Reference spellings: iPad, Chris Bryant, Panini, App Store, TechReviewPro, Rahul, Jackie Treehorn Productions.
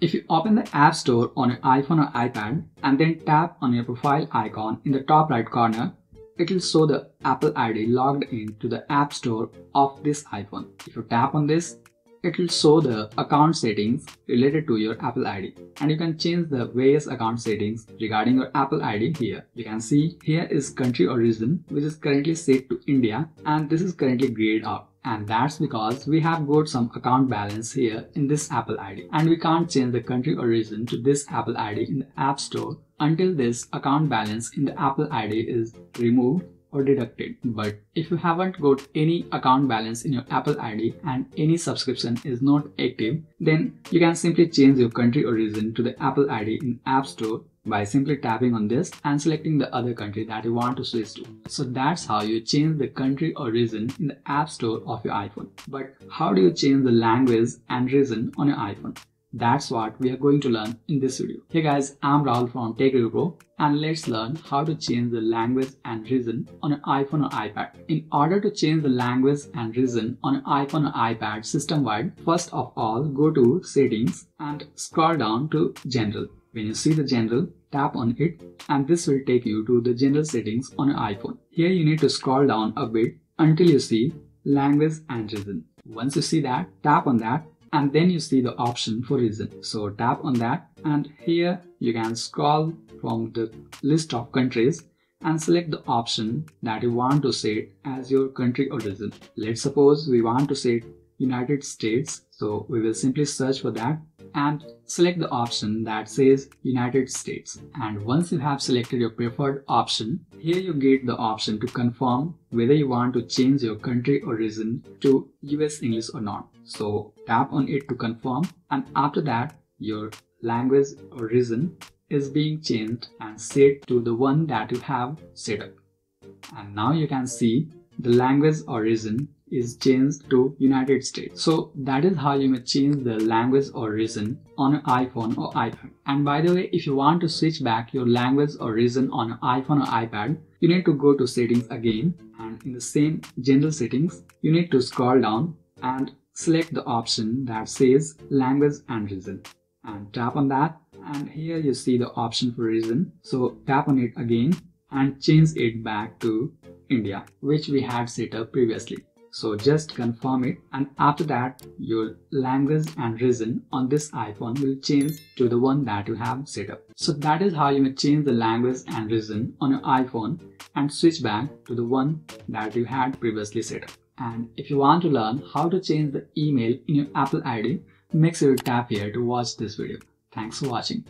If you open the App Store on your iPhone or iPad and then tap on your profile icon in the top right corner, it will show the Apple ID logged in to the App Store of this iPhone. If you tap on this, it will show the account settings related to your Apple ID, and you can change the various account settings regarding your Apple ID here. You can see here is country or region, which is currently set to India, and this is currently grayed out. And that's because we have got some account balance here in this Apple ID, and we can't change the country or region to this Apple ID in the App Store until this account balance in the Apple ID is removed or deducted. But if you haven't got any account balance in your Apple ID and any subscription is not active, then you can simply change your country or region to the Apple ID in App Store by simply tapping on this and selecting the other country that you want to switch to. So that's how you change the country or region in the App Store of your iPhone. But how do you change the language and region on your iPhone? That's what we are going to learn in this video. Hey guys, I'm Rahul from TechReviewPro, and let's learn how to change the language and region on an iPhone or iPad. In order to change the language and region on an iPhone or iPad system-wide, first of all, go to Settings and scroll down to General. When you see the General, tap on it, and this will take you to the General settings on your iPhone. Here you need to scroll down a bit until you see Language and Region. Once you see that, tap on that, and then you see the option for region. So tap on that, and here you can scroll from the list of countries and select the option that you want to set as your country or region. Let's suppose we want to set United States, so we will simply search for that and select the option that says United States. And once you have selected your preferred option, here you get the option to confirm whether you want to change your country or region to US English or not. So tap on it to confirm, and after that your language or region is being changed and set to the one that you have set up. And now you can see the language or region is changed to United States. So that is how you may change the language or region on an iPhone or iPad. And by the way, if you want to switch back your language or region on an iPhone or iPad, you need to go to Settings again, and in the same General settings, you need to scroll down and select the option that says Language and Region, and tap on that, and here you see the option for region. So tap on it again and change it back to India, which we had set up previously. So just confirm it, and after that your language and region on this iPhone will change to the one that you have set up. So that is how you may change the language and region on your iPhone and switch back to the one that you had previously set up. And if you want to learn how to change the email in your Apple ID, make sure you tap here to watch this video. Thanks for watching.